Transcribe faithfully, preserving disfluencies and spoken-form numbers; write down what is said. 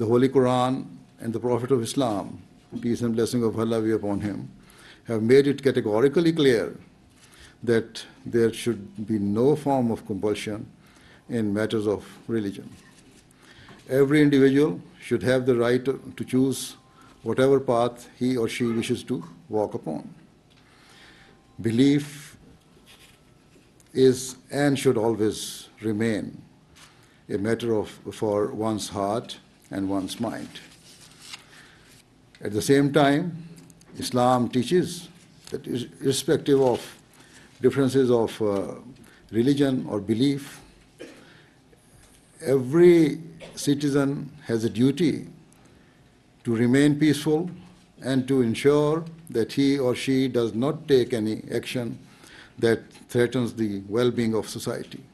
The Holy Quran and the Prophet of Islam, peace and blessing of Allah be upon him, have made it categorically clear that there should be no form of compulsion in matters of religion. Every individual should have the right to choose whatever path he or she wishes to walk upon. Belief is and should always remain a matter of for one's heart and one's mind. At the same time, Islam teaches that irrespective of differences of uh, religion or belief, every citizen has a duty to remain peaceful and to ensure that he or she does not take any action that threatens the well-being of society.